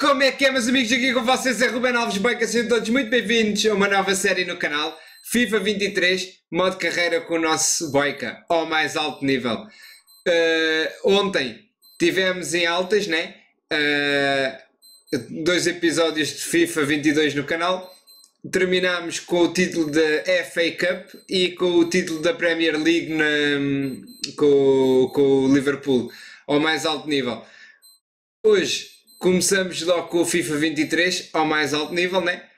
Como é que é, meus amigos? Aqui com vocês é Ruben Alves Boyka, sejam todos muito bem-vindos a uma nova série no canal, FIFA 23, modo carreira com o nosso Boyka, ao mais alto nível. Ontem tivemos em altas, né? Dois episódios de FIFA 22 no canal. Terminámos com o título da FA Cup e com o título da Premier League com o Liverpool, ao mais alto nível. Hoje começamos logo com o FIFA 23, ao mais alto nível, né?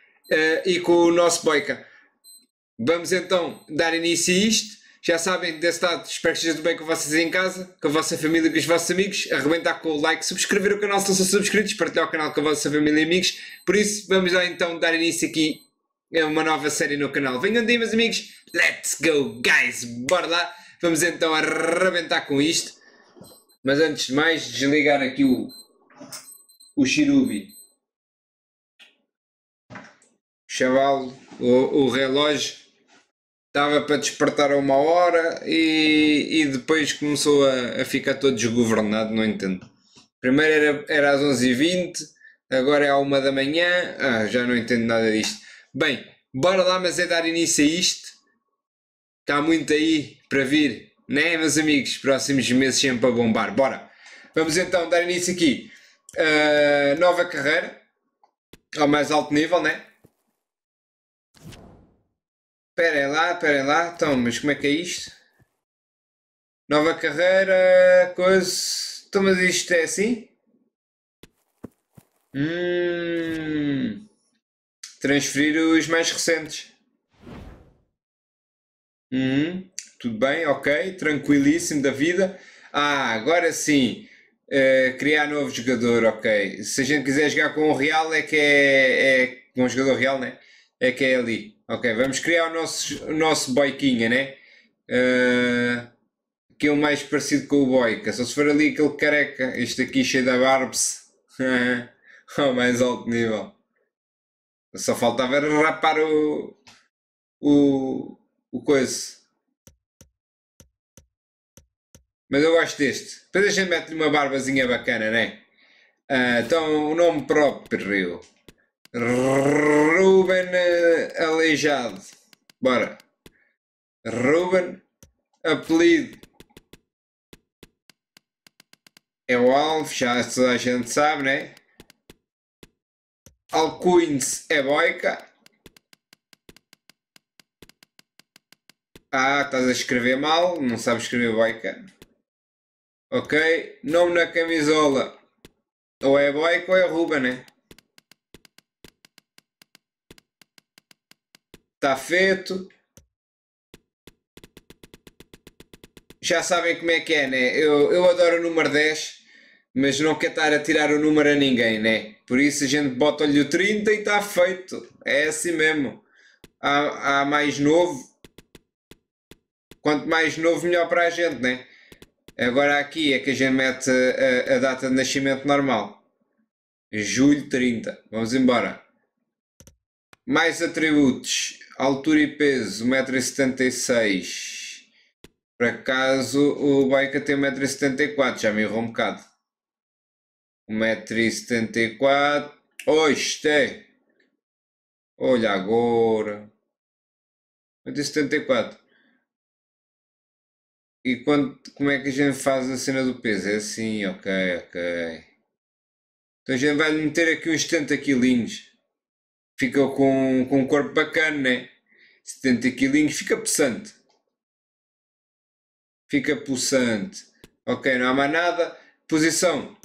E com o nosso Boyka. Vamos então dar início a isto. Já sabem, desse lado, espero que estejam bem com vocês em casa, com a vossa família, com os vossos amigos. Arrebentar com o like, subscrever o canal se não são subscritos, partilhar o canal com a vossa família e amigos. Por isso, vamos lá então dar início aqui é uma nova série no canal. Venham daí, meus amigos. Let's go, guys. Bora lá. Vamos então arrebentar com isto. Mas antes de mais, desligar aqui o Chirubi. Chaval, o relógio estava para despertar a uma hora e depois começou a ficar todo desgovernado. Não entendo. Primeiro era às 11h20, agora é à 1 da manhã. Já não entendo nada disto. Bem, bora lá, mas é dar início a isto. Está muito aí para vir, né, meus amigos? Próximos meses sempre a bombar. Bora! Vamos então dar início aqui. Nova carreira. Ao mais alto nível, né? Esperem lá. Então, mas como é que é isto? Nova carreira. Coisa. Então, mas isto é assim? Transferir os mais recentes. Tudo bem, ok. Tranquilíssimo da vida. Agora sim. Criar novo jogador, ok. Se a gente quiser jogar com um real, é que é com um jogador real, né? É que é ali. Ok, vamos criar o nosso Boykinha, né? Aquele mais parecido com o Boyka. Só se for ali aquele careca. Este aqui cheio de barbs. Ao mais alto nível. Só faltava rapar o coisa. Mas eu gosto deste. Depois a gente mete-lhe uma barbazinha bacana, né? Então, o nome próprio. Ruben Aleijado. Bora. Ruben. Apelido. É o Alves, já toda a gente sabe, né? Alcunhas é Boyka. Estás a escrever mal, não sabes escrever Boyka. Ok, nome na camisola. Ou é Boyka ou é Ruben, né? Está feito. Já sabem como é que é, né? Eu adoro o número 10. Mas não quer estar a tirar o número a ninguém, né? Por isso a gente bota-lhe o 30 e está feito. É assim mesmo. Há mais novo. Quanto mais novo, melhor para a gente, né? Agora aqui é que a gente mete a data de nascimento normal. Julho 30. Vamos embora. Mais atributos. Altura e peso. 1,76 m. Por acaso o Boyka tem 1,74 m. Já me errou um bocado. 1,74 m. Oxe! Olha agora. 1,74 m. E como é que a gente faz a cena do peso? É assim, ok. Então a gente vai meter aqui uns 70 kg. Fica com um corpo bacana, né? 70 kg. Fica possante. Ok, não há mais nada. Posição.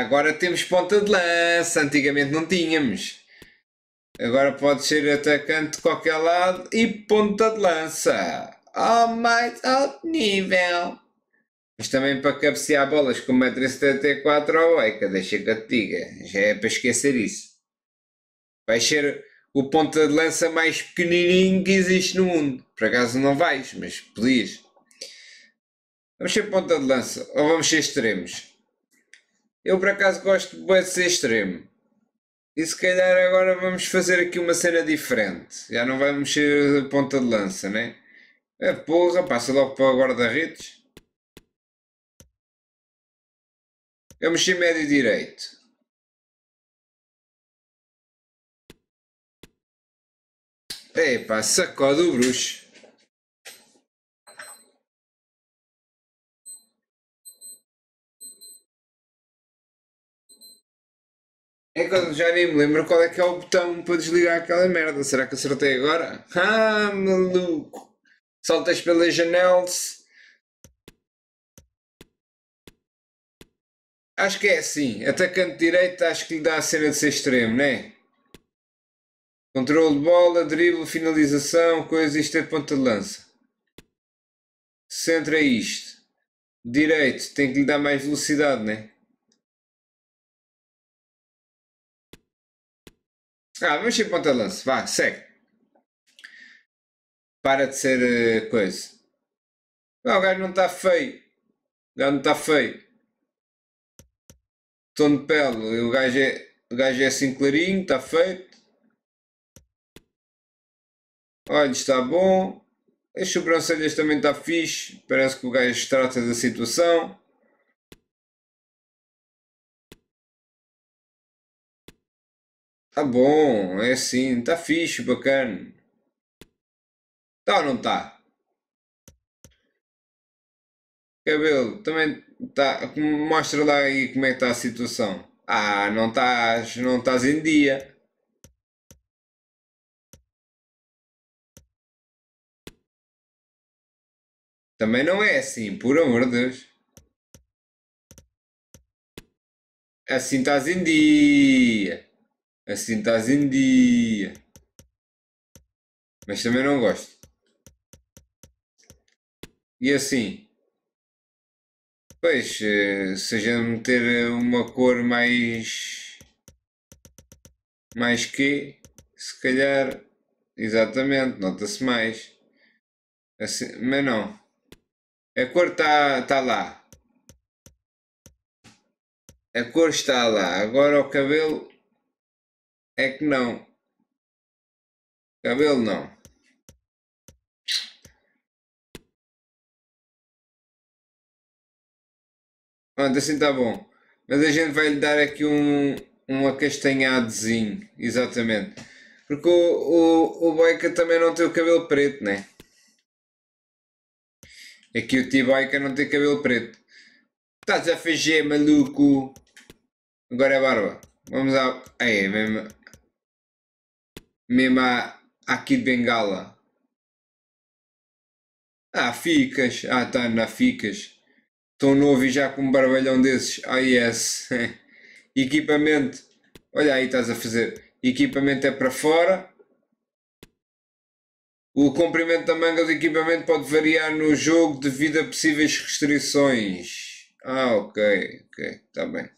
Agora temos ponta de lança, antigamente não tínhamos. Agora pode ser atacante de qualquer lado e ponta de lança. Ao mais alto nível. Mas também para cabecear bolas com 1,74 m ao Boyka, deixa que eu te diga. Já é para esquecer isso. Vai ser o ponta de lança mais pequenininho que existe no mundo. Por acaso não vais, mas podias. Vamos ser ponta de lança ou vamos ser extremos? Eu por acaso gosto de ser extremo. E se calhar agora vamos fazer aqui uma cena diferente. Já não vamos ser ponta de lança, né? É porra, passa logo para o guarda-redes. Eu mexi médio direito. Epá, sacode o bruxo. É que eu já nem me lembro qual é que é o botão para desligar aquela merda. Será que acertei agora? Ah, maluco! Saltas pelas janelas. Acho que é assim. Atacante direito, acho que lhe dá a cena de ser extremo, não é? Controlo de bola, drible, finalização, coisa, isto é de ponta de lança. Centro é isto. Direito, tem que lhe dar mais velocidade, não é? Ah, vamos ser ponta de lança, vá, segue. Para de ser coisa. Não, o gajo não está feio. O gajo não está feio. Tom de pele, o gajo é assim clarinho, está feito. Olhos está bom. As sobrancelhas também está fixe. Parece que o gajo trata da situação. Tá bom, é assim, tá fixe, bacana. Tá ou não tá? Cabelo, também tá. Mostra lá aí como é que tá a situação. Ah, não estás em dia. Também não é assim, por amor de Deus. Assim estás em dia. Assim estás em dia. Mas também não gosto. E assim. Pois, seja meter uma cor mais... Mais que... Se calhar... Exatamente, nota-se mais. Assim, mas não. A cor está lá. A cor está lá. Agora o cabelo... É que não. Cabelo não. Pronto, assim está bom. Mas a gente vai lhe dar aqui um acastanhadozinho. Exatamente. Porque o Boyka também não tem o cabelo preto, né? Aqui o T-Boyka não tem cabelo preto. Estás a fazer, maluco. Agora é barba. Vamos lá. Aí, mesmo. Mesmo aqui de bengala. Ah, ficas. Ah, tá, na ficas. Tão novo e já com um barbalhão desses. Ah, yes. Equipamento. Olha aí, estás a fazer. Equipamento é para fora. O comprimento da manga do equipamento pode variar no jogo devido a possíveis restrições. Ah, ok. Ok, está bem. A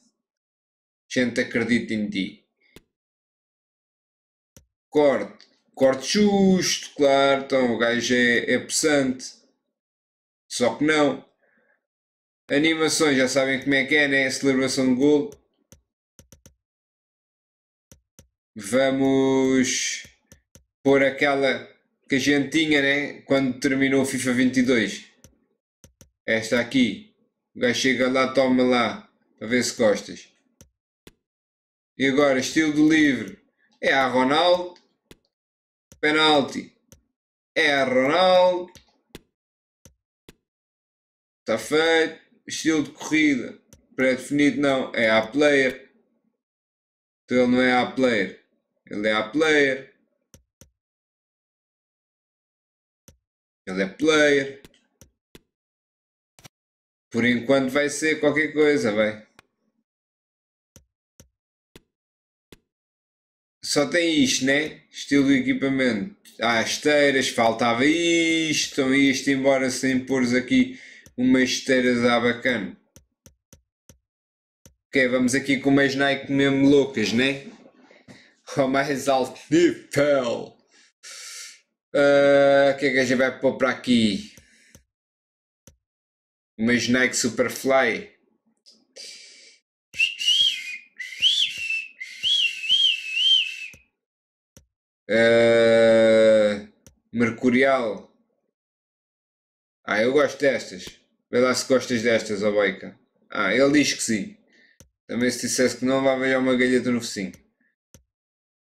gente acredita em ti. Corte. Corte justo, claro. Então o gajo é possante. Só que não. Animações, já sabem como é que é, né? Celebração de golo. Vamos pôr aquela que a gente tinha, né? Quando terminou o FIFA 22. Esta aqui. O gajo chega lá, toma lá. Para ver se gostas. E agora, estilo do livre. É a Ronaldo. Penalti. É a Ronaldo. Está feito. Estilo de corrida pré-definido não, é a player. Então ele não é a player, ele é a player. Ele é player. Por enquanto vai ser qualquer coisa, vai. Só tem isto, né? Estilo do equipamento. Há esteiras, faltava isto. Então isto embora sem pôres aqui umas esteiras à bacana. Ok, vamos aqui com umas Nike mesmo loucas, né? Ao mais alto nível. O que é que a gente vai pôr para aqui? Umas Nike Superfly. Mercurial. Ah, eu gosto destas. Vê lá se gostas destas, ó Boyka. Ah, ele diz que sim. Também se dissesse que não, vai haver uma galheta no focinho.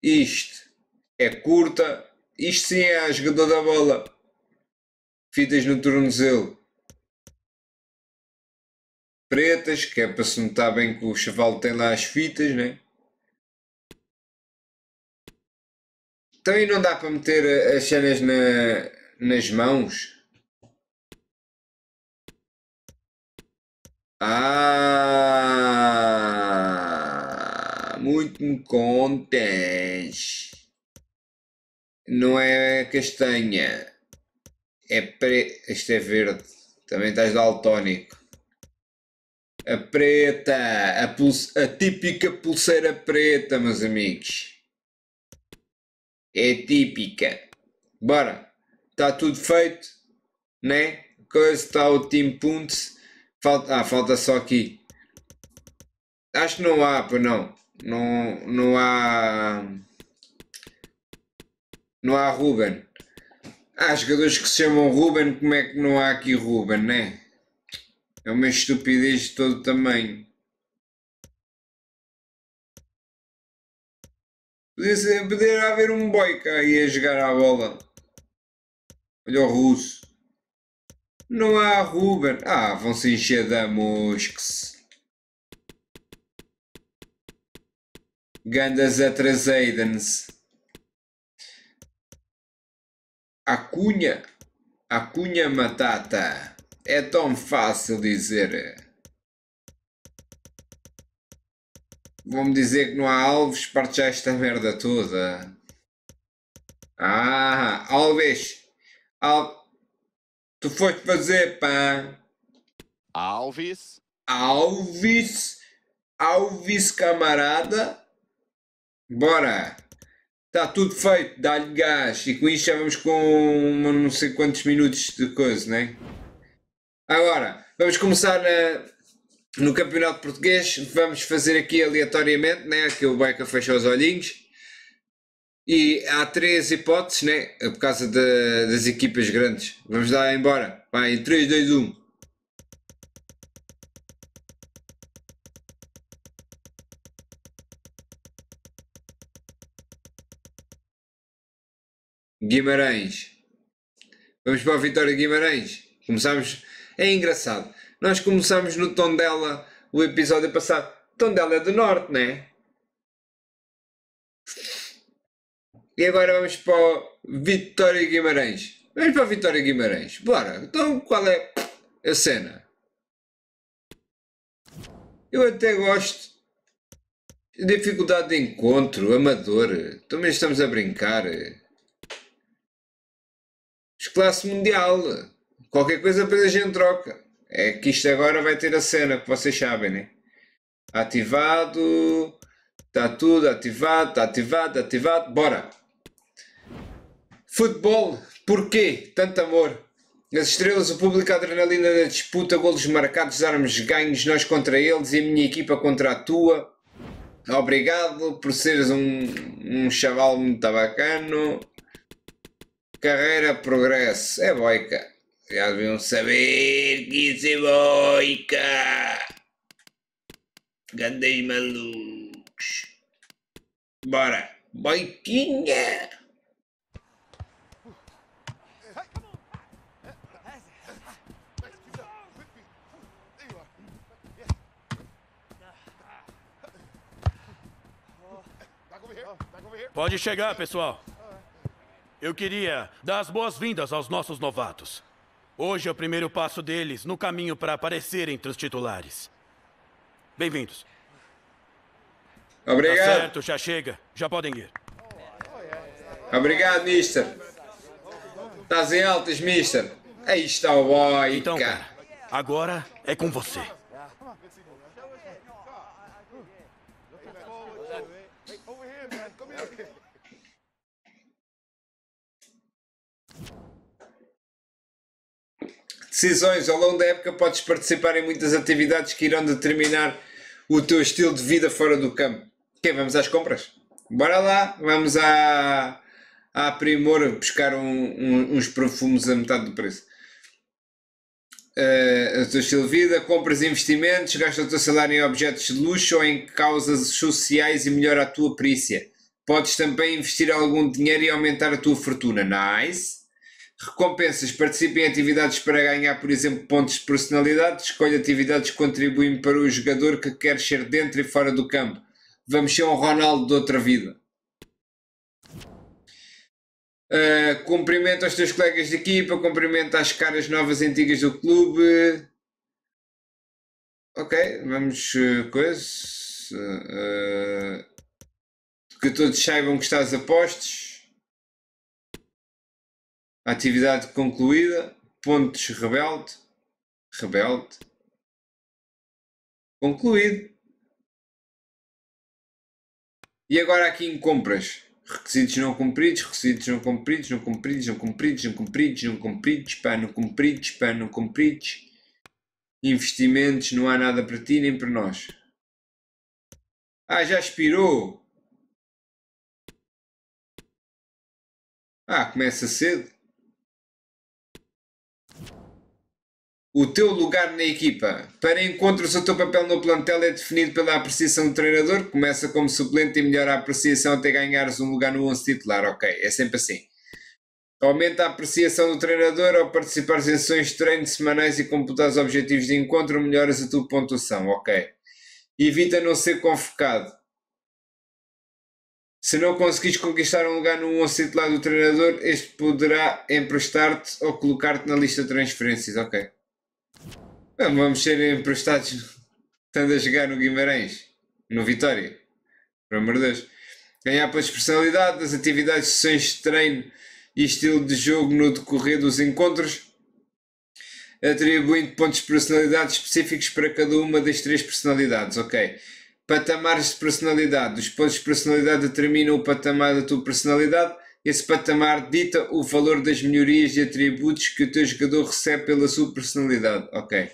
Isto é curta. Isto sim é a jogador da bola. Fitas no tornozelo. Pretas, que é para se notar bem que o chaval tem lá as fitas, né? Também não dá para meter as cenas nas mãos. Ah, muito me contas. Não é castanha. É preta. Este é verde. Também estás daltónico. A preta. A típica pulseira preta, meus amigos. É típica. Bora. Está tudo feito. Né? Coisa está o Team Punts. Falta só aqui. Acho que não há, pois não. Não há. Não há Ruben. Há jogadores que se chamam Ruben. Como é que não há aqui Ruben, né? É uma estupidez de todo tamanho. Poderia haver um Boyka aí a jogar à bola. Olha o russo. Não há Ruben. Ah, vão se encher da mosques. Gandas atrasadas. Acunha Matata. É tão fácil dizer. Vão-me dizer que não há Alves, parte já esta merda toda. Ah, Alves. Tu foste fazer, pá. Alves, camarada. Bora. Está tudo feito. Dá-lhe gás. E com isto já vamos com não sei quantos minutos de coisa, né? Agora, vamos começar no Campeonato Português. Vamos fazer aqui aleatoriamente, né? Que o Boyka fecha os olhinhos. E há três hipóteses, né? Por causa das equipas grandes. Vamos lá embora. Vai, em 3, 2, 1. Guimarães. Vamos para a Vitória Guimarães. Começamos. É engraçado. Nós começamos no Tondela o episódio passado. Tondela é do Norte, né? E agora vamos para o Vitória Guimarães. Vamos para a Vitória Guimarães. Bora. Então qual é a cena? Eu até gosto. Dificuldade de encontro, amador. Também estamos a brincar. Classe mundial. Qualquer coisa depois a gente troca. É que isto agora vai ter a cena que vocês sabem, né? Ativado. Está tudo ativado, ativado. Bora! Futebol, porquê tanto amor? Nas estrelas, o público, a adrenalina da disputa, golos marcados, armas ganhos, nós contra eles e a minha equipa contra a tua. Obrigado por seres um chaval muito bacano. Carreira, progresso. É Boyka. Já deviam saber que isso é Boyka. Grandes malucos. Bora. Boykinha. Pode chegar, pessoal. Eu queria dar as boas-vindas aos nossos novatos. Hoje é o primeiro passo deles no caminho para aparecer entre os titulares. Bem-vindos. Obrigado. Tá certo, já chega. Já podem ir. Obrigado, mister. Estás em altas, mister. Aí está o Boyka. Então, cara, agora é com você. Decisões. Ao longo da época podes participar em muitas atividades que irão determinar o teu estilo de vida fora do campo. Ok, vamos às compras? Bora lá, vamos à Primora buscar uns perfumes a metade do preço. o teu estilo de vida, compras e investimentos, gasta o teu salário em objetos de luxo ou em causas sociais e melhora a tua perícia. Podes também investir algum dinheiro e aumentar a tua fortuna. Nice! Recompensas. Participa em atividades para ganhar, por exemplo, pontos de personalidade. Escolhe atividades que contribuem para o jogador que quer ser dentro e fora do campo. Vamos ser um Ronaldo de outra vida. Cumprimento aos teus colegas de equipa, cumprimento às caras novas e antigas do clube. Ok, vamos que todos saibam que estás a postos. Atividade concluída. Pontos rebelde. Concluído. E agora aqui em compras. Requisitos não cumpridos, não cumpridos. Investimentos, não há nada para ti nem para nós. Ah, já expirou. Ah, começa cedo. O teu lugar na equipa. Para encontros, o teu papel no plantel é definido pela apreciação do treinador, que começa como suplente e melhora a apreciação até ganhares um lugar no 11 titular. Ok, é sempre assim. Aumenta a apreciação do treinador ao participares em sessões de treino semanais e computares objetivos de encontro, melhoras a tua pontuação. Ok. Evita não ser convocado. Se não conseguires conquistar um lugar no 11 titular do treinador, este poderá emprestar-te ou colocar-te na lista de transferências. Ok. Não vamos ser emprestados, estando a jogar no Guimarães, no Vitória, por amor de Deus. Ganhar pelas personalidades, as atividades, sessões de treino e estilo de jogo no decorrer dos encontros, atribuindo pontos de personalidade específicos para cada uma das três personalidades. Ok. Patamares de personalidade. Os pontos de personalidade determinam o patamar da tua personalidade. Esse patamar dita o valor das melhorias e atributos que o teu jogador recebe pela sua personalidade. Ok.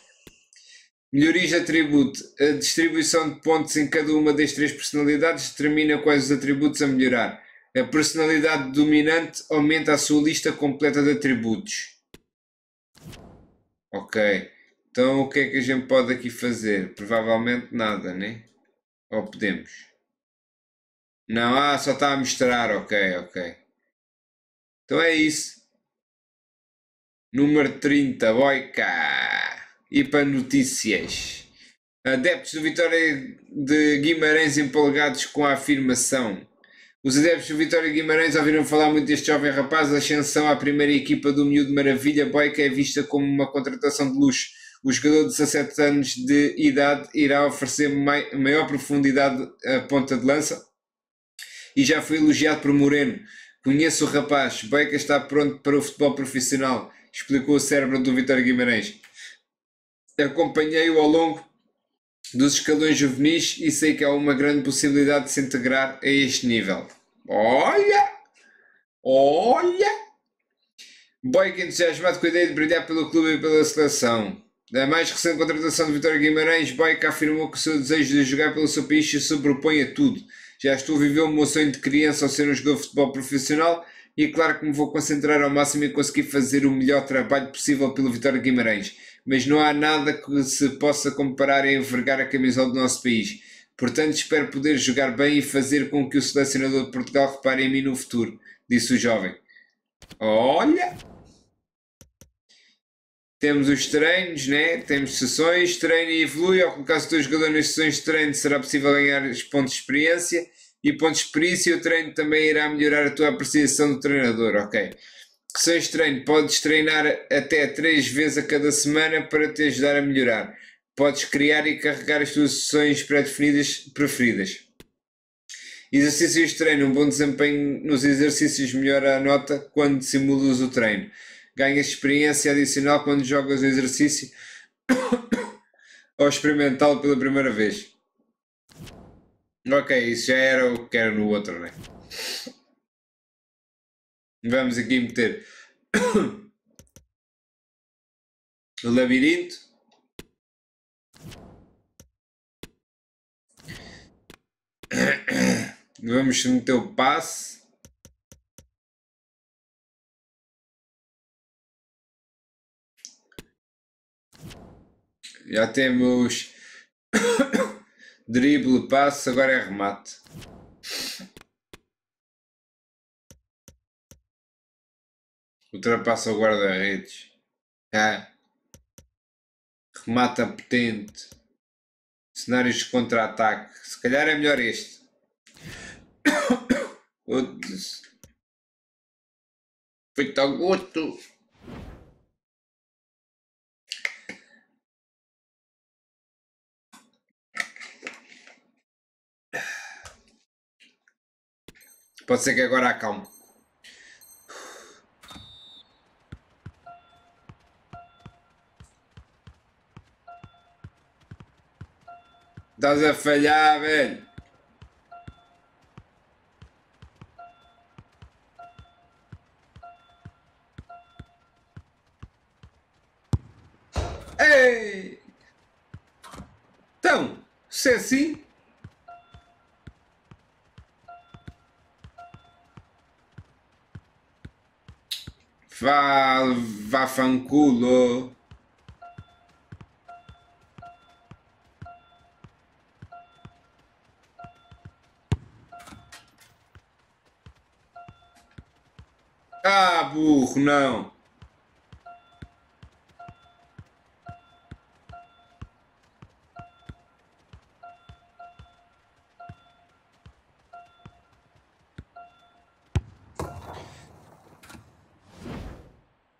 Melhorias de atributo. A distribuição de pontos em cada uma das três personalidades determina quais os atributos a melhorar. A personalidade dominante aumenta a sua lista completa de atributos. Ok. Então o que é que a gente pode aqui fazer? Provavelmente nada, né? Ou podemos? Não, ah, só está a mostrar. Ok, ok. Então é isso. Número 30, Boyka. E para notícias. Adeptos do Vitória de Guimarães empolgados com a afirmação. Os adeptos do Vitória de Guimarães ouviram falar muito deste jovem rapaz. A ascensão à primeira equipa do miúdo maravilha, Boyka é vista como uma contratação de luxo. O jogador de 17 anos de idade irá oferecer maior profundidade à ponta de lança. E já foi elogiado por Moreno. Conheço o rapaz, Boyka está pronto para o futebol profissional, explicou o cérebro do Vitória Guimarães. Acompanhei-o ao longo dos escalões juvenis e sei que há uma grande possibilidade de se integrar a este nível. Olha! Olha! Boyka entusiasmado com a ideia de brilhar pelo clube e pela seleção. Na mais recente contratação do Vitória Guimarães, Boyka afirmou que o seu desejo de jogar pelo seu país se sobrepõe a tudo. Já estou a viver o meu sonho de criança ao ser um jogador de futebol profissional e claro que me vou concentrar ao máximo e conseguir fazer o melhor trabalho possível pelo Vitória Guimarães. Mas não há nada que se possa comparar a envergar a camisola do nosso país. Portanto, espero poder jogar bem e fazer com que o selecionador de Portugal repare em mim no futuro, disse o jovem. Olha! Temos os treinos, né? Temos sessões, treino e evolui. Ao colocar-se o teu jogador nas sessões de treino, será possível ganhar os pontos de experiência e pontos de perícia. O treino também irá melhorar a tua apreciação do treinador. Ok. Sessões de treino. Podes treinar até 3 vezes a cada semana para te ajudar a melhorar. Podes criar e carregar as tuas sessões pré-definidas preferidas. Exercícios de treino. Um bom desempenho nos exercícios melhora a nota quando simulas o treino. Ganhas experiência adicional quando jogas o exercício ou experimentá-lo pela primeira vez. Ok, isso já era o que era no outro, né? Vamos aqui meter o labirinto. Vamos meter o passe. Já temos drible, passe, agora é remate. Ultrapassa o guarda-redes. Ah. Remata potente. Cenários de contra-ataque. Se calhar é melhor este. Feito ao gosto. Pode ser que agora acalme. Estás a falhar, velho. Ei! Então, se é assim... Vá fanculo. Ah, burro, não.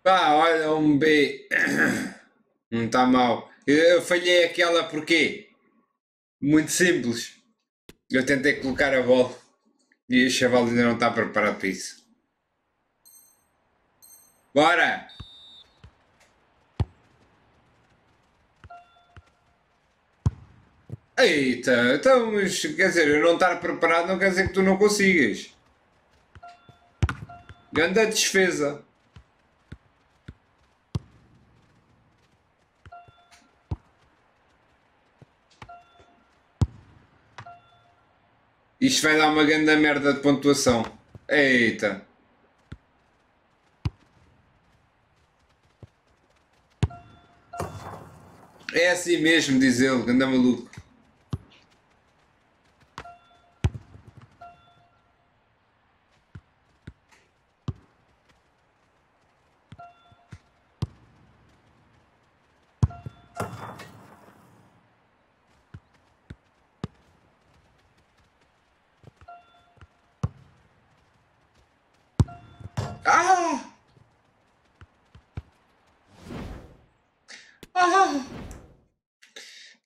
Pá, olha, um B. Não está mal. Eu falhei aquela porque... muito simples. Eu tentei colocar a bola. E o chaval ainda não está preparado para isso. Bora! Eita, então, mas, quer dizer, eu não estar preparado não quer dizer que tu não consigas. Grande defesa. Isto vai dar uma grande merda de pontuação. Eita. É assim mesmo, diz ele, ganda maluco.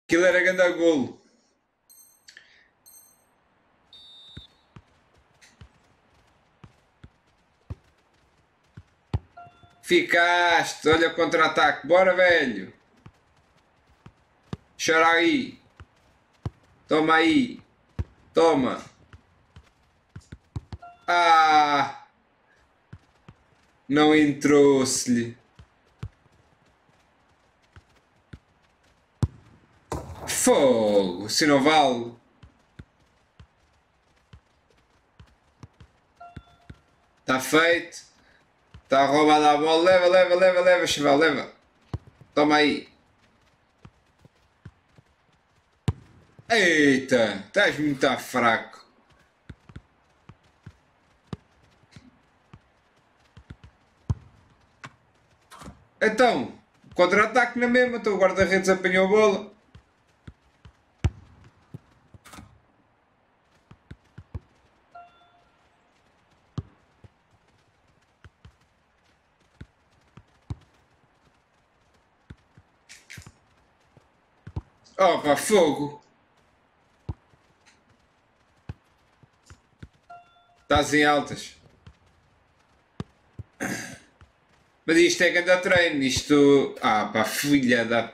Aquilo era grande golo. Ficaste. Olha o contra-ataque. Bora, velho. Chora aí. Toma aí. Toma. Ah. Não entrou-se-lhe. Fogo, se não vale. Está feito. Está roubada a bola. Leva, leva, leva, leva, chaval, leva. Toma aí. Eita, estás muito fraco. Então, contra-ataque na mesma. Então o guarda-redes apanhou a bola. Opa, fogo! Estás em altas. Mas isto é grande treino, isto... Ah pá, filha da...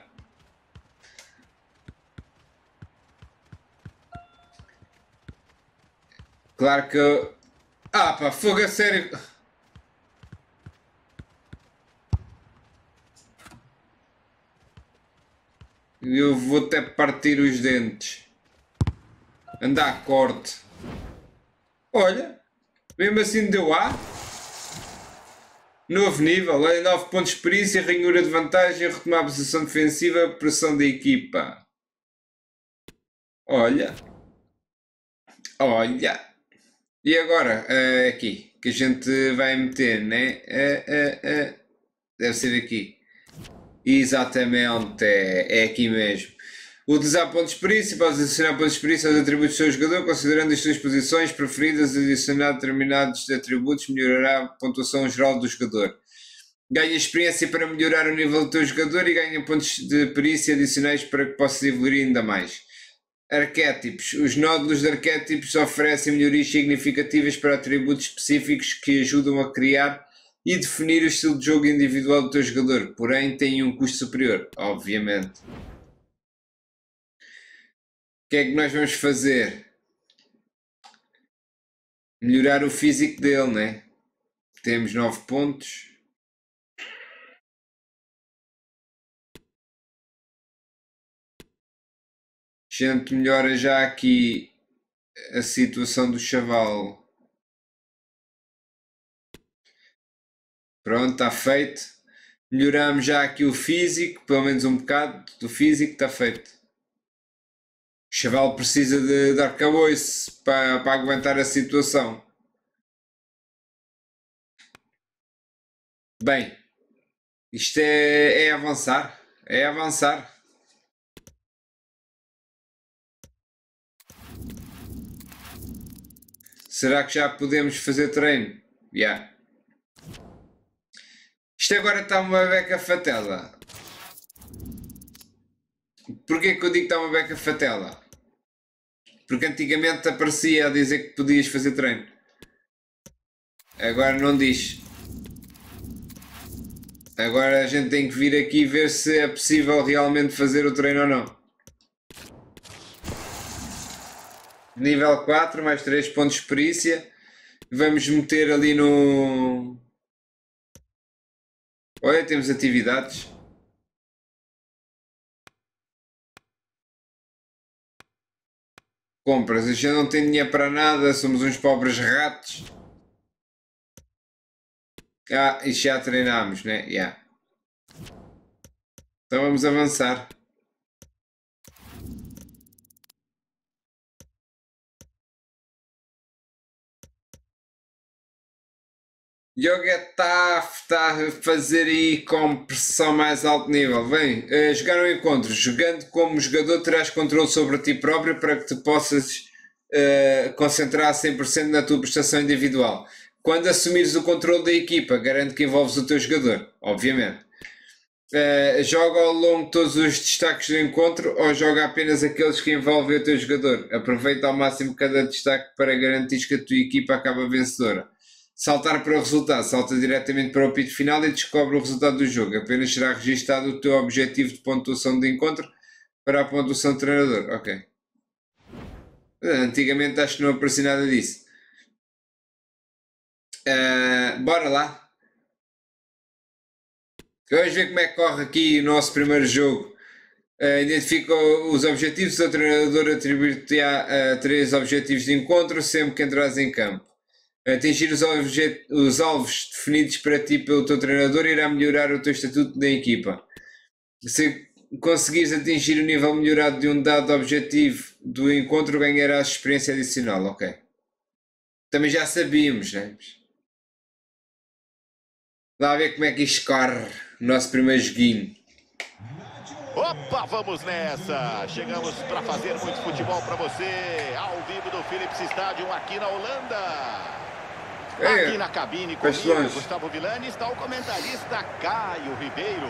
Claro que... Ah pá, fogo a sério... Eu vou até partir os dentes. Andar, corte. Olha, mesmo assim deu A. Novo nível, 9 pontos de experiência, ranhura de vantagem, retomar a posição defensiva, pressão da equipa. Olha. Olha. E agora, aqui, que a gente vai meter, né? Deve ser aqui. Exatamente, é aqui mesmo. Utilizar pontos de experiência, podes adicionar pontos de experiência aos atributos do seu jogador, considerando as suas posições preferidas, adicionar determinados atributos, melhorará a pontuação geral do jogador. Ganha experiência para melhorar o nível do teu jogador e ganha pontos de perícia adicionais para que possas evoluir ainda mais. Arquétipos. Os nódulos de arquétipos oferecem melhorias significativas para atributos específicos que ajudam a criar e definir o estilo de jogo individual do teu jogador, porém têm um custo superior, obviamente. O que é que nós vamos fazer? Melhorar o físico dele, né? Temos 9 pontos. A gente melhora já aqui a situação do chaval. Pronto, está feito. Melhoramos já aqui o físico, pelo menos um bocado do físico, está feito. O chaval precisa de arcabouço para aguentar a situação. Bem, isto é avançar, é avançar. Será que já podemos fazer treino? Já. Isto agora está uma beca fatela. Porquê que eu digo que está uma beca fatela? Porque antigamente aparecia a dizer que podias fazer treino. Agora não diz. Agora a gente tem que vir aqui ver se é possível realmente fazer o treino ou não. Nível 4, mais 3 pontos de perícia. Vamos meter ali no... Olha, temos atividades. Compras, a gente não tem dinheiro para nada, somos uns pobres ratos. Ah, e já treinámos, né? Já. Yeah. Então vamos avançar. Yoga está a fazer aí compressão mais alto nível. Vem, jogar um encontro. Jogando como jogador terás controle sobre ti próprio para que te possas concentrar 100% na tua prestação individual. Quando assumires o controle da equipa, garanto que envolves o teu jogador, obviamente. Joga ao longo de todos os destaques do encontro ou joga apenas aqueles que envolvem o teu jogador. Aproveita ao máximo cada destaque para garantir que a tua equipa acaba vencedora. Saltar para o resultado. Salta diretamente para o apito final e descobre o resultado do jogo. Apenas será registado o teu objetivo de pontuação de encontro para a pontuação do treinador. Ok. Antigamente acho que não aparecia nada disso. Bora lá. Vamos ver como é que corre aqui o nosso primeiro jogo. Identifica os objetivos. O treinador atribui-te 3 objetivos de encontro sempre que entras em campo. Atingir os alvos definidos para ti pelo teu treinador irá melhorar o teu estatuto na equipa. Se conseguires atingir o nível melhorado de um dado objetivo do encontro, ganharás experiência adicional. Ok. Também já sabíamos, né? Lá ver como é que isto corre. O nosso primeiro joguinho. Opa, vamos nessa! Chegamos para fazer muito futebol para você. Ao vivo do Philips Estádio aqui na Holanda. Aqui na cabine comigo, Gustavo Vilani, está o comentarista Caio Ribeiro.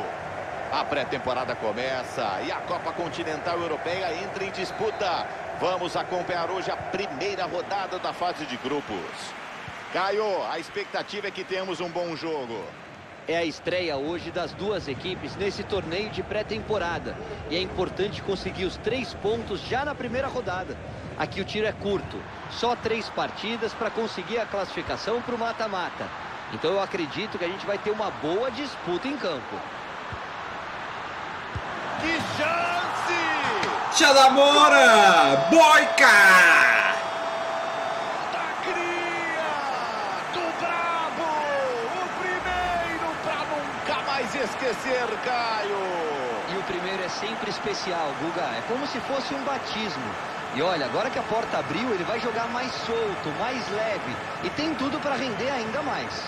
A pré-temporada começa e a Copa Continental Europeia entra em disputa. Vamos acompanhar hoje a primeira rodada da fase de grupos. Caio, a expectativa é que temos um bom jogo. É a estreia hoje das duas equipes nesse torneio de pré-temporada. E é importante conseguir os 3 pontos já na primeira rodada. Aqui o tiro é curto. Só 3 partidas para conseguir a classificação para o mata-mata. Então eu acredito que a gente vai ter uma boa disputa em campo. Que chance! Chadamora! Boyka! Da cria! Do brabo! O primeiro! faz esquecer Caio. E o primeiro é sempre especial, Guga. É como se fosse um batismo. E olha, agora que a porta abriu, ele vai jogar mais solto, mais leve. E tem tudo para render ainda mais.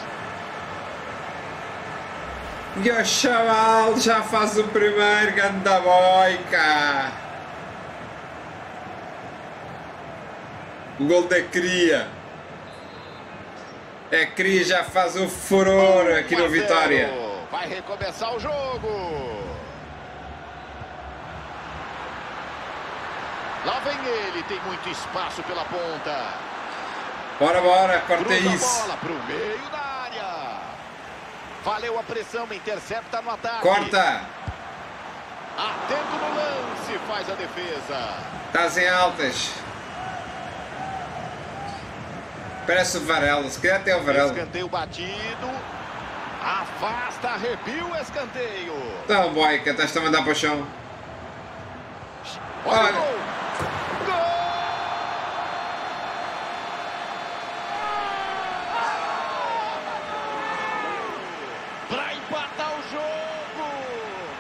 E o Chaval já faz o primeiro, ganda Boyka. O gol da Cria. É, Cria já faz o furor aqui no Vitória. Vai recomeçar o jogo. Lá vem ele, tem muito espaço pela ponta. Bora, bora, corta isso. Bola pro meio da área. Valeu a pressão, intercepta no ataque. Corta. Atento no lance, faz a defesa. Tá sem altas. Parece o Varela, se calhar até o Varela. Escanteio batido. Afasta, arrepia o escanteio. Então, Boyka, estás a mandar para o chão. Olha. Gol. Gol! Para empatar o jogo.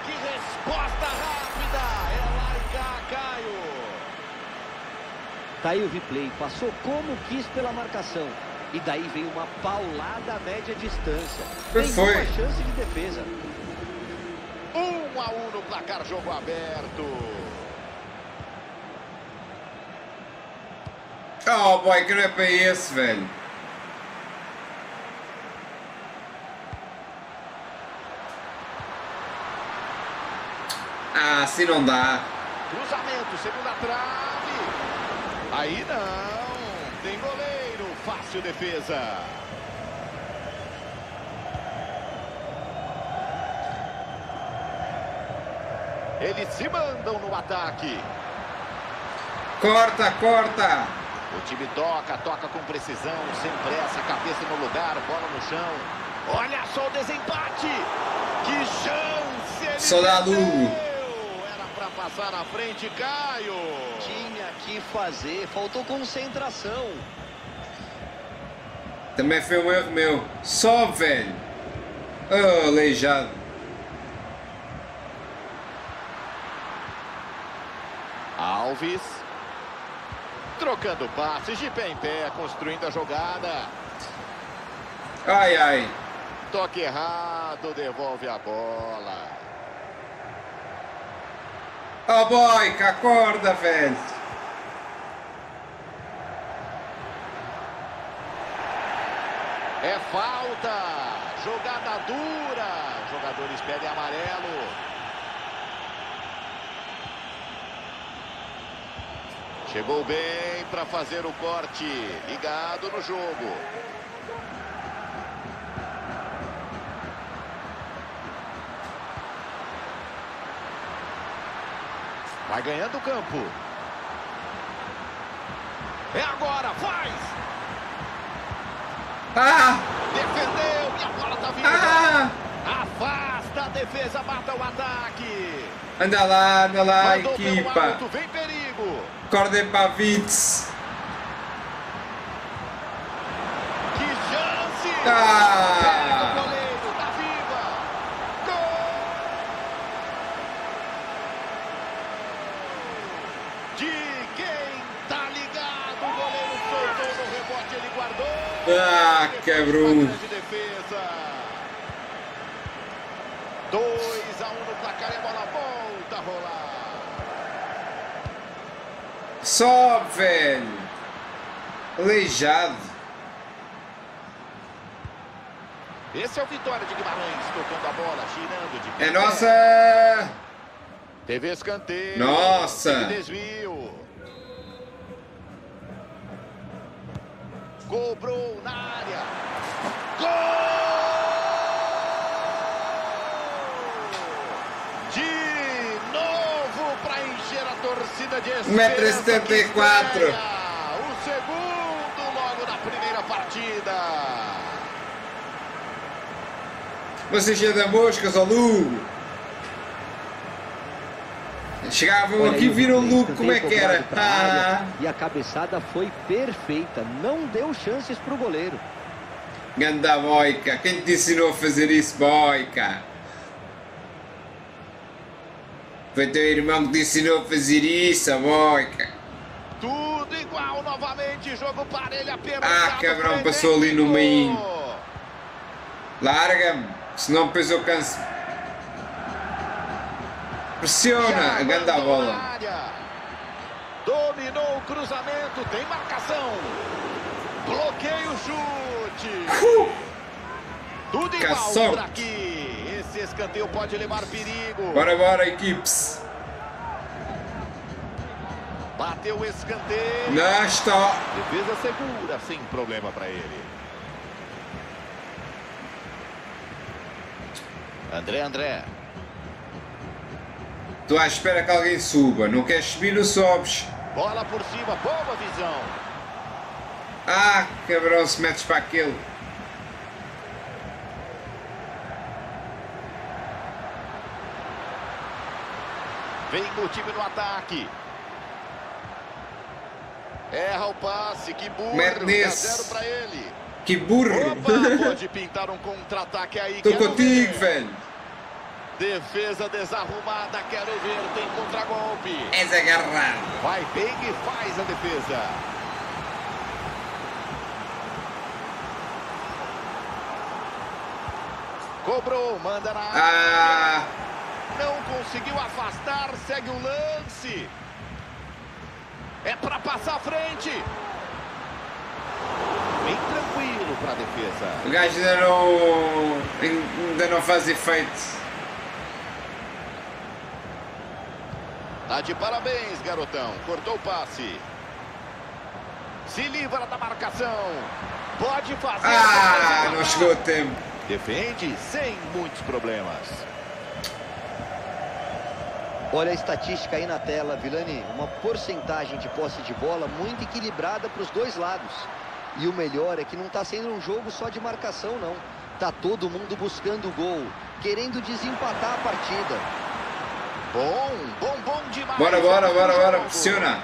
Que resposta rápida. É largar, Caio. Tá aí o replay, passou como quis pela marcação. E daí veio uma paulada à média distância. Tem uma chance de defesa. 1-1 no placar, jogo aberto. Oh, Boyka, não é pra esse, velho. Ah, assim não dá. Cruzamento, segunda trave. Aí não, tem goleiro, fácil defesa. Eles se mandam no ataque. Corta, corta. O time toca, toca com precisão, sem pressa, cabeça no lugar, bola no chão. Olha só o desempate. Que chance ele só dá Lugo. Para passar na frente, Caio. Tinha que fazer, faltou concentração. Também foi um erro meu. Só, velho. Oh, aleijado. Alves. Trocando passes de pé em pé, construindo a jogada. Ai, ai. Toque errado, devolve a bola. Ó, Boyka, acorda, velho. É falta. Jogada dura. Jogadores pedem amarelo. Chegou bem para fazer o corte. Ligado no jogo. Vai ganhando o campo. É agora, faz! Ah! Defendeu e a bola tá vindo. Ah! Afasta a defesa, mata o ataque. Anda lá, equipa. Alto, vem perigo. Corda para Vitz. Que chance! Ah! Ah, quebrou. 2-1 no placar e a bola volta a rolar. Só, velho. Aleijado. Esse é o Vitória de Guimarães, tocando a bola, girando de pé. É nossa! Teve escanteio. Nossa! Teve desvio. Cobrou na área. Gol! De novo para encher a torcida de esperança. 1,74 m. O segundo logo na primeira partida. Você cheia de moscas, ó Lugo. Chegavam olha aqui e viram o Lugo como é que era. Ah. E a cabeçada foi perfeita. Não deu chances pro goleiro. Ganda Boyka. Quem te ensinou a fazer isso, Boyka? Foi teu irmão que te ensinou a fazer isso, Boyka. Tudo igual novamente, jogo parelho apenas. Ah, cabrão, passou ali no meio. Larga, senão depois eu canso. Pressiona, ganda a bola. Dominou o cruzamento, tem marcação. Bloqueia o chute. Tudo igual por aqui. Esse escanteio pode levar perigo. Bora, bora, equipes. Bateu o escanteio. Nesta. Defesa segura, sem problema para ele. André. Estou à espera que alguém suba. Não queres subir, não sobes. Bola por cima, boa visão. Ah, cabrão, se metes para aquele. Vem com o time no ataque. Erra o passe, que burro. Dá zero para ele. Que burro! Opa, pode pintar um contra-ataque aí. Tô contigo, velho. Defesa desarrumada, quero ver, tem contra-golpe. É agarrado. Vai bem e faz a defesa. Cobrou, manda na área. Ah. Não conseguiu afastar, segue o lance. É para passar à frente. Bem tranquilo para a defesa. O gajo ainda não faz efeito. Tá de parabéns, garotão. Cortou o passe. Se livra da marcação. Pode fazer. Ah, não chegou o tempo. Defende sem muitos problemas. Olha a estatística aí na tela, Vilani. Uma porcentagem de posse de bola muito equilibrada para os dois lados. E o melhor é que não está sendo um jogo só de marcação, não. Tá todo mundo buscando o gol, querendo desempatar a partida. Bom demais. Bora, pressiona.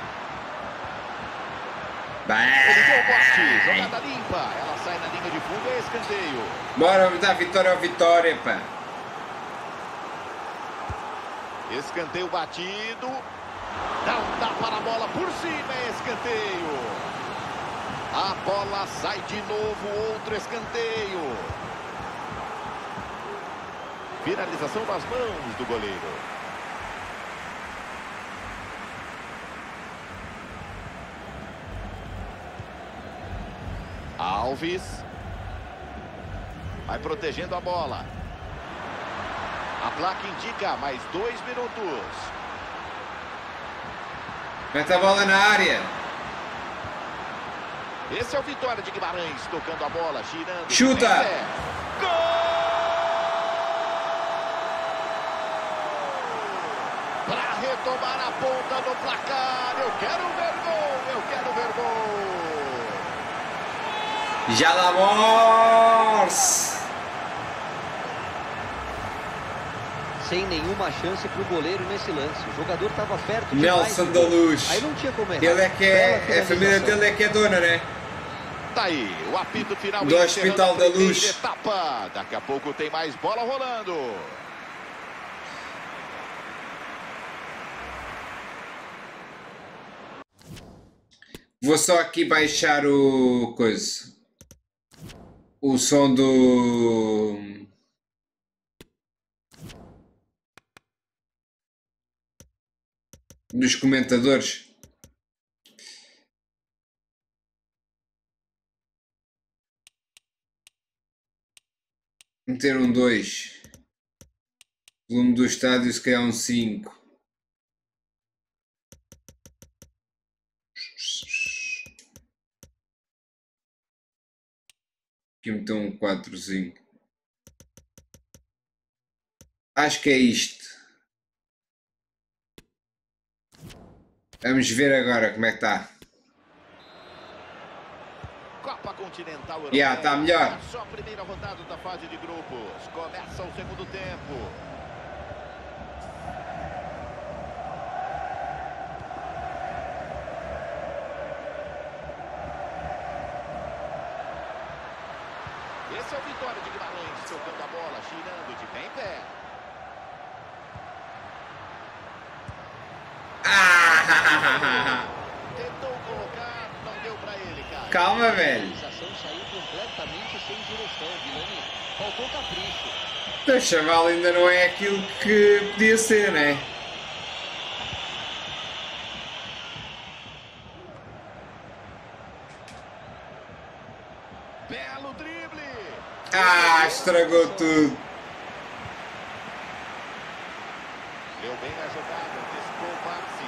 Jogada limpa. Ela sai na linha de fundo, é escanteio. Bora, dá vitória ao Vitória, pá. Escanteio batido. Dá um tapa na bola por cima, é escanteio. A bola sai de novo, outro escanteio. Finalização nas mãos do goleiro. Alves. Vai protegendo a bola. A placa indica mais 2 minutos. Mete a bola na área. Esse é o Vitória de Guimarães, tocando a bola, girando. Chuta! Gol! Para retomar a ponta do placar. Eu quero ver gol! Já lá vamos! Sem nenhuma chance pro goleiro nesse lance. O jogador tava perto de Nelson da Luz. Aí não tinha como errar. Ele é que é a família dele é que é dona, né? Tá aí, o apito final do Hospital da Luz. Etapa. Daqui a pouco tem mais bola rolando. Vou só aqui baixar o o som do dos comentadores. Meter um 2. Volume do estádio se calhar um 5. Aqui meteu um 4-5. Acho que é isto. Vamos ver agora como é que está. Copa Continental Europeia. Yeah, está melhor. Só a primeira rodada da fase de grupos. Começa o segundo tempo. Esse é o Vitória de Guimarães, soltando a bola, girando de bem perto. calma, velho. O chaval ainda não é aquilo que podia ser, né? Belo drible! Ah, estragou tudo. Deu bem na jogada, antecipou o passe.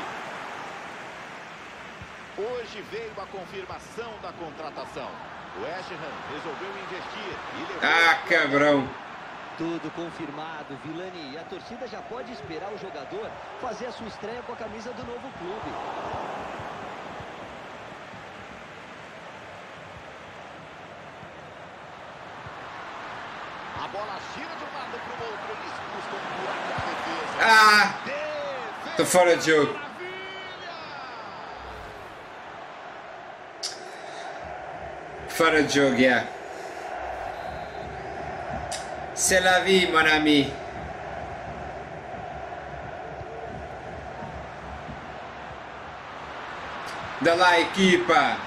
Hoje veio a confirmação da contratação. O West Ham resolveu investir. Ah, cabrão! Tudo confirmado, Vilani. A torcida já pode esperar o jogador fazer a sua estreia com a camisa do novo clube. A bola gira de um lado para o outro. Isso custou um buraco na defesa. Ah! Tô fora de jogo. Fora de jogo, yeah. C'est la vie, mon ami. Da lá, equipa.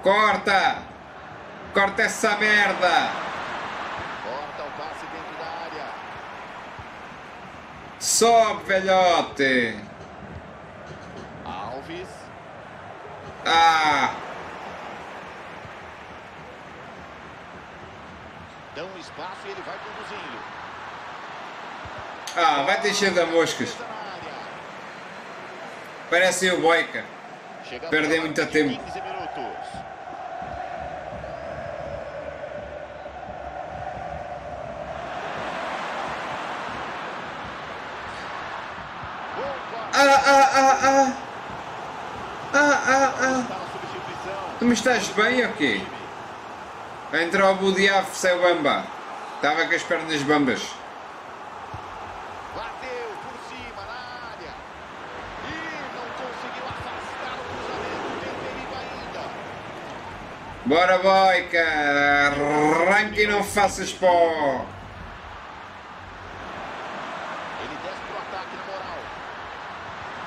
Corta! Corta essa merda! Corta o passe dentro da área. Sobe, velhote! Alves. Ah! Dá um espaço e ele vai conduzindo. Ah, vai deixando as moscas. Parece o Boyka. Perdeu muito tempo. Tu me estás bem ou quê? Entrou o Budiaf, seu bamba. Estava com as pernas bambas. Bateu por cima na área. E não conseguiu afastar o cruzamento. Tem perigo ainda. Bora, Boyka. Arranque e não faças pó.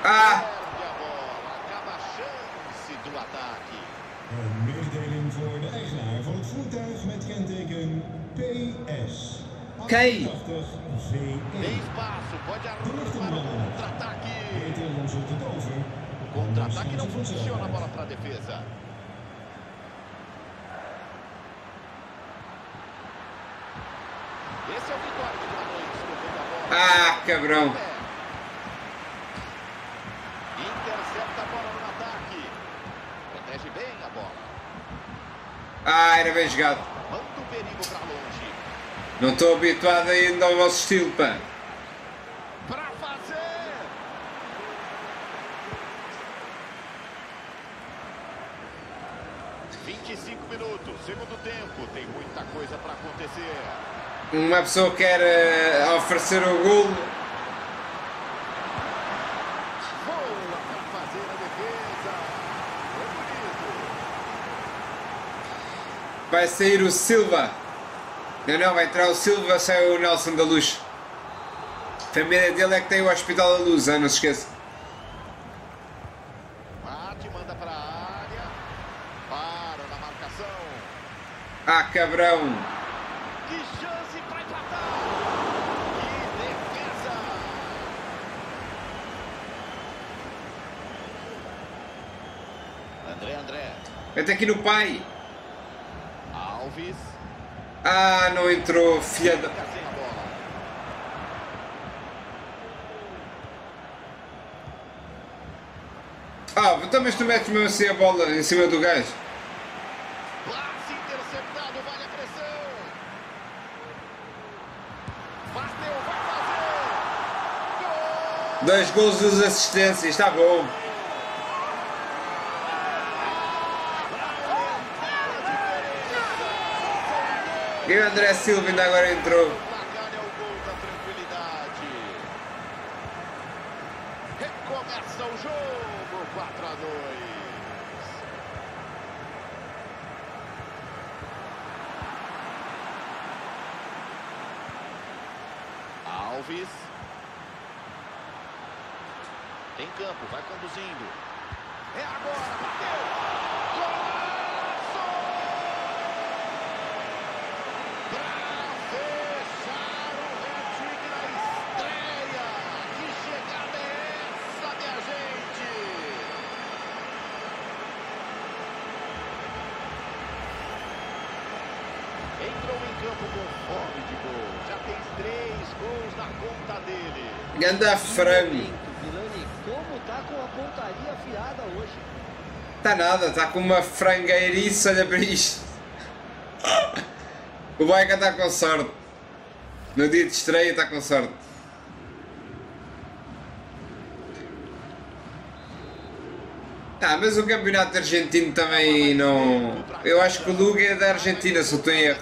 Ah! Quem? Tem espaço, pode arrumar para o contra-ataque. O contra-ataque não funciona, a bola para a defesa. Esse é o Vitória Guimarães, escondendo a bola. Ah, cabrão! Ah, era bem jogado. Não estou habituado ainda ao vosso estilo, pá. Para fazer. "25 minutos, segundo tempo, tem muita coisa para acontecer." Uma pessoa quer oferecer o gol. Vai sair o Silva. Não, vai entrar o Silva, sai o Nelson da Luz. A família dele é que tem o Hospital da Luz, não se esqueça. Bate, manda para a área. Para na marcação. Ah, cabrão. Que chance para empatar. Que defesa. André. Mete aqui no pai. Ah, não entrou, filha da... Ah, então mas tu metes mesmo assim a bola em cima do gajo. Passe interceptado, vale a pressão. Bateu, vai fazer. 2 gols, 2 assistências, está bom. E o André Silva ainda agora entrou. O placar é o gol da tranquilidade. Recomeça o fiz. Em campo, vai conduzindo. É agora, bateu! Golaço! Pra fechar o hat-trick na estreia! Que chegada é essa, minha gente? Entrou em campo com fome de gol. Já tem 3 gols na conta dele. Ganda frango. Tá nada, tá com uma frangueiriça, olha para isto. O Boyka está com sorte. No dia de estreia está com sorte. Ah, mas o campeonato argentino também não... Eu acho que o Lugo é da Argentina, se eu estou em erro.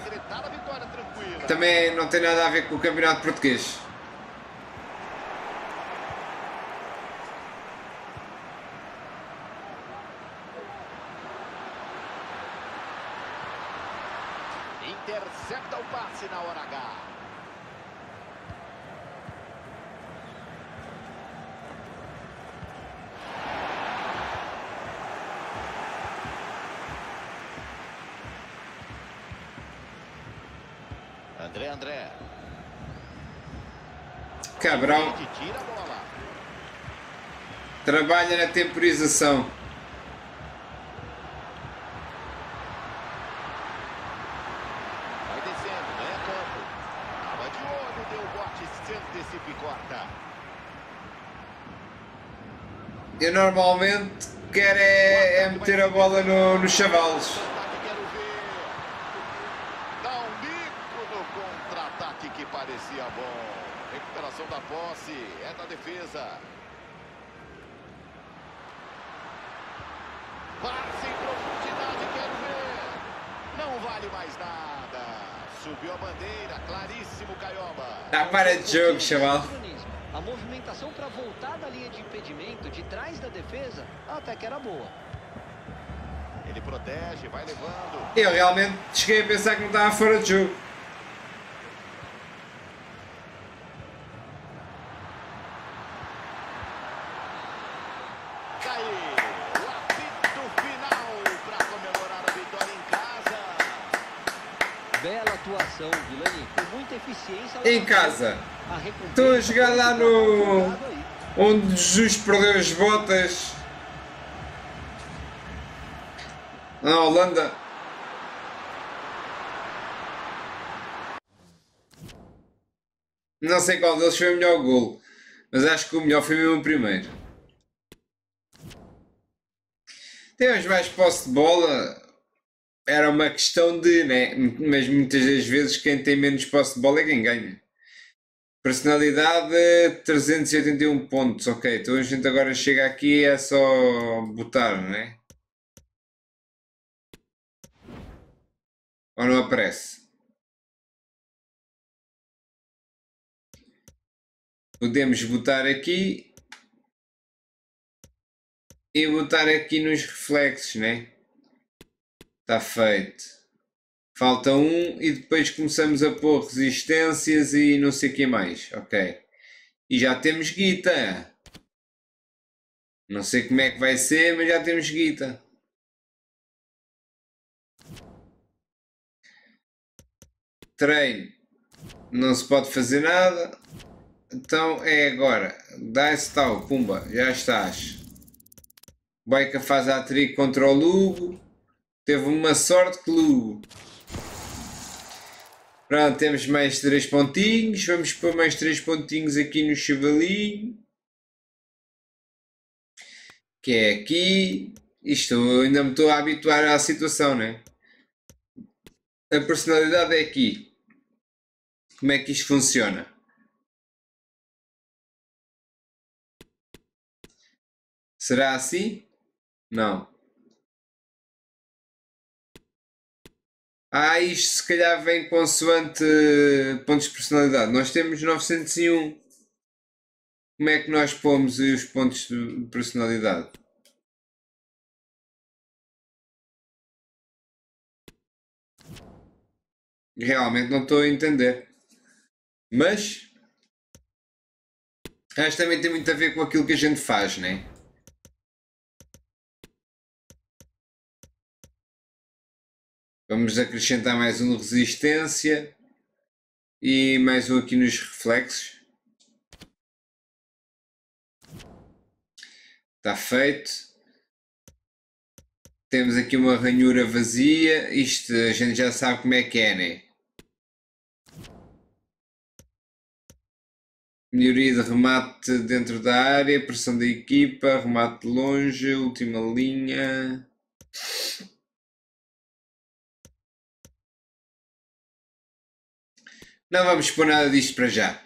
Também não tem nada a ver com o campeonato português. Intercepta o passe na hora H. André. Cabral. Trabalha na temporização. Eu normalmente quero é meter a bola nos chavalos. Dá um bico no contra-ataque que parecia bom. Recuperação da posse, é da defesa. Passe em profundidade, quero ver. Não vale mais nada. Subiu a bandeira, claríssimo Caioba. Tá para de jogo, chaval. A movimentação para voltar da linha de impedimento de trás da defesa até que era boa. Ele protege, vai levando. Eu realmente cheguei a pensar que não estava fora de jogo. Caiu. O apito final para comemorar a vitória em casa. Bela atuação, Vilani. Com muita eficiência. Em casa. Estou a jogar lá no... onde Jesus perdeu as botas. Na Holanda. Não sei qual deles foi o melhor golo. Mas acho que o melhor foi mesmo o primeiro. Temos mais posse de bola. Era uma questão de, né? Mas muitas das vezes quem tem menos posse de bola é quem ganha. Personalidade 381 pontos, ok, então a gente agora chega aqui e é só botar, né? Ou não aparece? Podemos botar aqui e botar aqui nos reflexos, né? Está feito. Falta um e depois começamos a pôr resistências e não sei o que mais. Ok. E já temos guita. Não sei como é que vai ser, mas já temos guita. Treino. Não se pode fazer nada. Então é agora. Dá-se tal. Pumba. Já estás. Boyka faz a trick contra o Lugo. Teve uma sorte que Lugo... Pronto, temos mais 3 pontinhos. Vamos pôr mais 3 pontinhos aqui no chevalinho. Que é aqui. Isto, ainda me estou a habituar à situação, né? A personalidade é aqui. Como é que isto funciona? Será assim? Não. Ah, isto se calhar vem consoante pontos de personalidade. Nós temos 901. Como é que nós pomos os pontos de personalidade? Realmente não estou a entender. Mas Mas também tem muito a ver com aquilo que a gente faz, né? Vamos acrescentar mais um de resistência e mais um aqui nos reflexos. Está feito. Temos aqui uma ranhura vazia. Isto a gente já sabe como é que é, né? Melhoria de remate dentro da área, pressão da equipa, remate de longe, última linha. Não vamos pôr nada disto para já.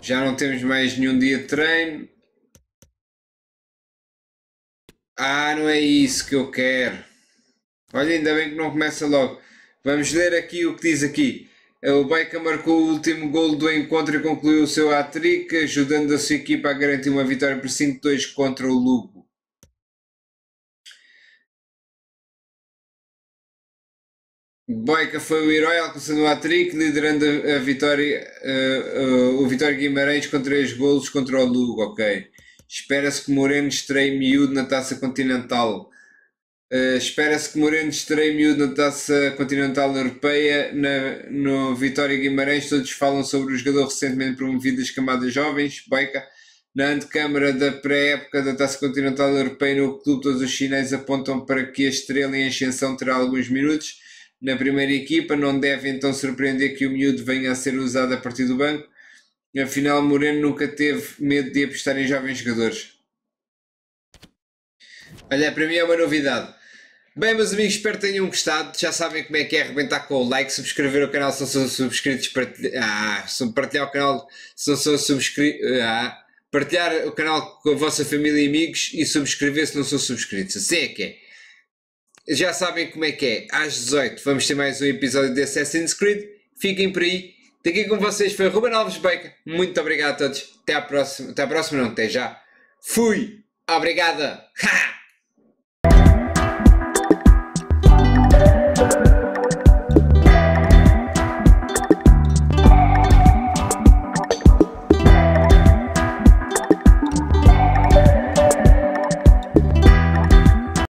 Já não temos mais nenhum dia de treino. Ah, não é isso que eu quero. Olha, ainda bem que não começa logo. Vamos ler aqui o que diz aqui. O Boyka marcou o último golo do encontro e concluiu o seu hat-trick, ajudando a sua equipa a garantir uma vitória por 5-2 contra o Lugo. Boyka foi o herói, alcançando o hat-trick, liderando a vitória, o Vitória Guimarães com 3 golos contra o Lugo, ok. Espera-se que Moreno estreie miúdo na Taça Continental. Espera-se que Moreno estreie miúdo na Taça Continental Europeia. No Vitória Guimarães todos falam sobre o jogador recentemente promovido das camadas jovens, Boyka. Na antecâmara da pré-época da Taça Continental Europeia no clube, todos os sinais apontam para que a estrela em ascensão terá alguns minutos na primeira equipa. Não deve então surpreender que o miúdo venha a ser usado a partir do banco. Afinal, Moreno nunca teve medo de apostar em jovens jogadores. Olha, para mim é uma novidade. Bem, meus amigos, espero que tenham gostado. Já sabem como é que é arrebentar com o like, subscrever o canal se não são subscritos, partilhar o canal se não são subscritos, partilhar o canal com a vossa família e amigos e subscrever se não são subscritos. Assim é que é. Já sabem como é que é. Às 18 vamos ter mais um episódio de Assassin's Creed. Fiquem por aí. Daqui com vocês foi o Ruben Alves Boyka. Muito obrigado a todos. Até à próxima. Até à próxima, não, até já. Fui. Obrigada.